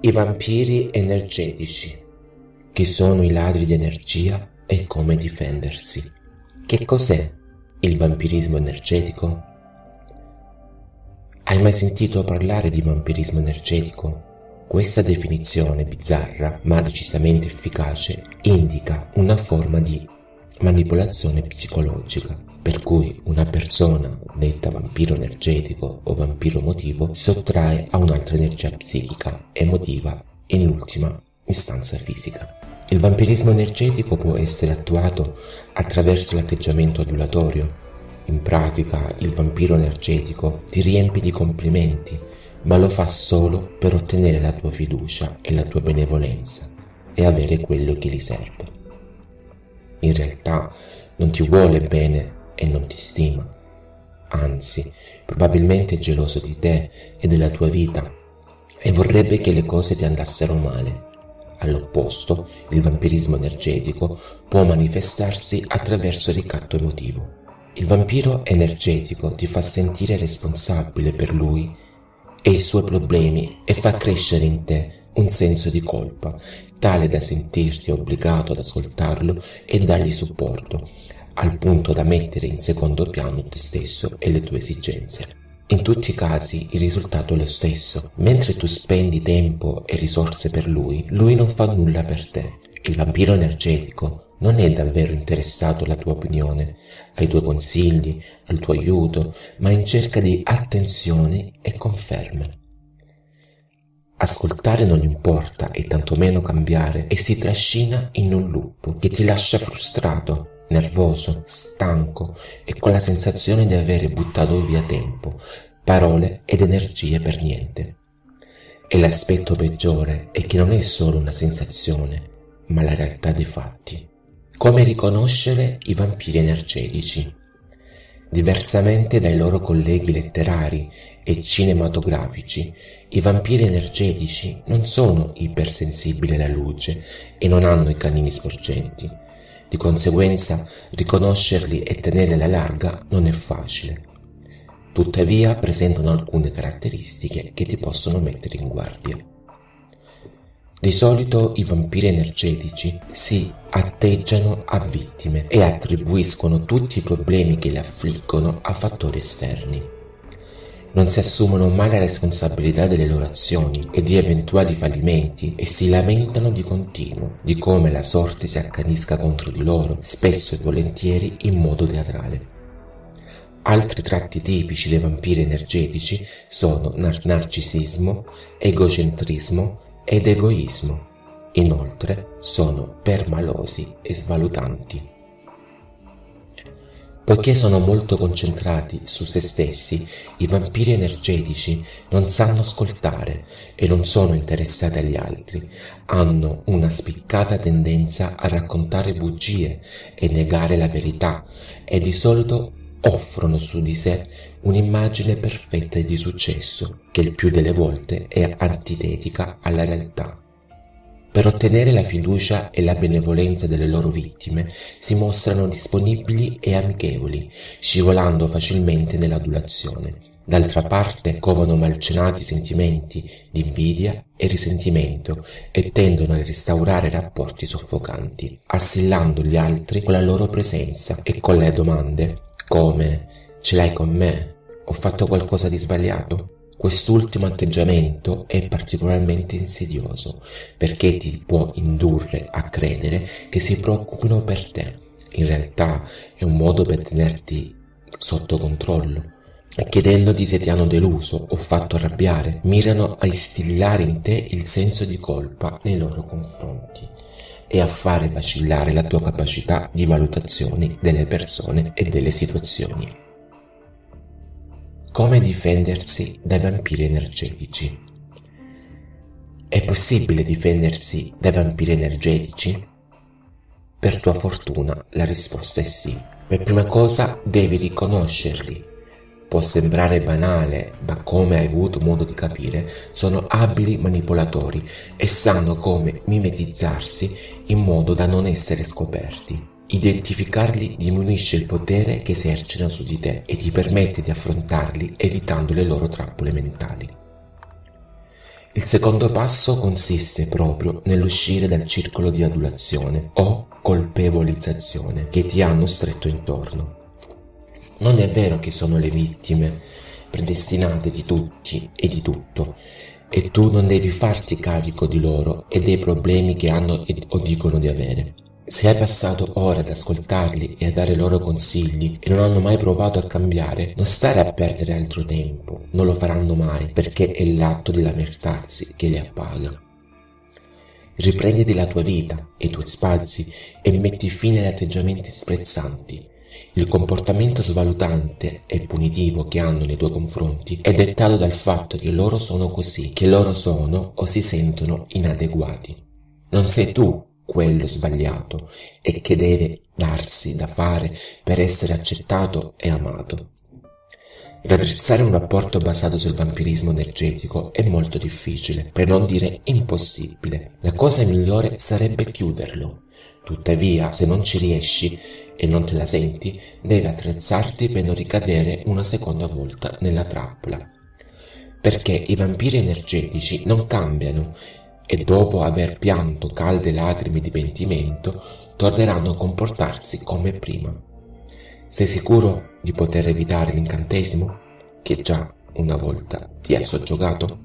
I vampiri energetici. Chi sono i ladri di energia e come difendersi? Che cos'è il vampirismo energetico? Hai mai sentito parlare di vampirismo energetico? Questa definizione bizzarra ma decisamente efficace indica una forma di manipolazione psicologica, per cui una persona detta vampiro energetico o vampiro emotivo sottrae a un'altra energia psichica, emotiva e in ultima istanza fisica. Il vampirismo energetico può essere attuato attraverso l'atteggiamento adulatorio. In pratica il vampiro energetico ti riempie di complimenti, ma lo fa solo per ottenere la tua fiducia e la tua benevolenza e avere quello che gli serve. In realtà non ti vuole bene e non ti stima, anzi probabilmente è geloso di te e della tua vita e vorrebbe che le cose ti andassero male. All'opposto, il vampirismo energetico può manifestarsi attraverso il ricatto emotivo. Il vampiro energetico ti fa sentire responsabile per lui e i suoi problemi e fa crescere in te un senso di colpa, tale da sentirti obbligato ad ascoltarlo e dargli supporto, al punto da mettere in secondo piano te stesso e le tue esigenze. In tutti i casi il risultato è lo stesso: mentre tu spendi tempo e risorse per lui, lui non fa nulla per te. Il vampiro energetico non è davvero interessato alla tua opinione, ai tuoi consigli, al tuo aiuto, ma in cerca di attenzione e conferme. Ascoltare non importa e tantomeno cambiare, e si trascina in un loop che ti lascia frustrato, nervoso, stanco e con la sensazione di avere buttato via tempo, parole ed energie per niente. E l'aspetto peggiore è che non è solo una sensazione, ma la realtà dei fatti. Come riconoscere i vampiri energetici? Diversamente dai loro colleghi letterari e cinematografici, i vampiri energetici non sono ipersensibili alla luce e non hanno i canini sporgenti. Di conseguenza, riconoscerli e tenerli alla larga non è facile. Tuttavia, presentano alcune caratteristiche che ti possono mettere in guardia. Di solito i vampiri energetici si atteggiano a vittime e attribuiscono tutti i problemi che li affliggono a fattori esterni. Non si assumono mai la responsabilità delle loro azioni e di eventuali fallimenti e si lamentano di continuo di come la sorte si accanisca contro di loro, spesso e volentieri in modo teatrale. Altri tratti tipici dei vampiri energetici sono narcisismo, egocentrismo ed egoismo. Inoltre sono permalosi e svalutanti. Poiché sono molto concentrati su se stessi, i vampiri energetici non sanno ascoltare e non sono interessati agli altri, hanno una spiccata tendenza a raccontare bugie e negare la verità e di solito offrono su di sé un'immagine perfetta e di successo che il più delle volte è antitetica alla realtà. Per ottenere la fiducia e la benevolenza delle loro vittime si mostrano disponibili e amichevoli, scivolando facilmente nell'adulazione. D'altra parte covano malcenati sentimenti di invidia e risentimento e tendono a restaurare rapporti soffocanti, assillando gli altri con la loro presenza e con le domande come «Ce l'hai con me? Ho fatto qualcosa di sbagliato?» Quest'ultimo atteggiamento è particolarmente insidioso perché ti può indurre a credere che si preoccupino per te. In realtà è un modo per tenerti sotto controllo. Chiedendoti se ti hanno deluso o fatto arrabbiare, mirano a instillare in te il senso di colpa nei loro confronti e a fare vacillare la tua capacità di valutazione delle persone e delle situazioni. Come difendersi dai vampiri energetici? È possibile difendersi dai vampiri energetici? Per tua fortuna la risposta è sì. Per prima cosa devi riconoscerli, Può sembrare banale, ma come hai avuto modo di capire, sono abili manipolatori e sanno come mimetizzarsi in modo da non essere scoperti. Identificarli diminuisce il potere che esercitano su di te e ti permette di affrontarli evitando le loro trappole mentali. Il secondo passo consiste proprio nell'uscire dal circolo di adulazione o colpevolizzazione che ti hanno stretto intorno. Non è vero che sono le vittime predestinate di tutti e di tutto, e tu non devi farti carico di loro e dei problemi che hanno o dicono di avere. Se hai passato ore ad ascoltarli e a dare loro consigli e non hanno mai provato a cambiare, non stare a perdere altro tempo, non lo faranno mai, perché è l'atto di lamentarsi che li appaga. Riprenditi la tua vita e i tuoi spazi e metti fine agli atteggiamenti sprezzanti. Il comportamento svalutante e punitivo che hanno nei tuoi confronti è dettato dal fatto che loro sono così, che loro sono o si sentono inadeguati. Non sei tu quello sbagliato e che deve darsi da fare per essere accettato e amato. Raddrizzare un rapporto basato sul vampirismo energetico è molto difficile, per non dire impossibile. La cosa migliore sarebbe chiuderlo. Tuttavia, se non ci riesci e non te la senti, devi attrezzarti per non ricadere una seconda volta nella trappola. Perché i vampiri energetici non cambiano e dopo aver pianto calde lacrime di pentimento torneranno a comportarsi come prima. Sei sicuro di poter evitare l'incantesimo che già una volta ti ha soggiogato?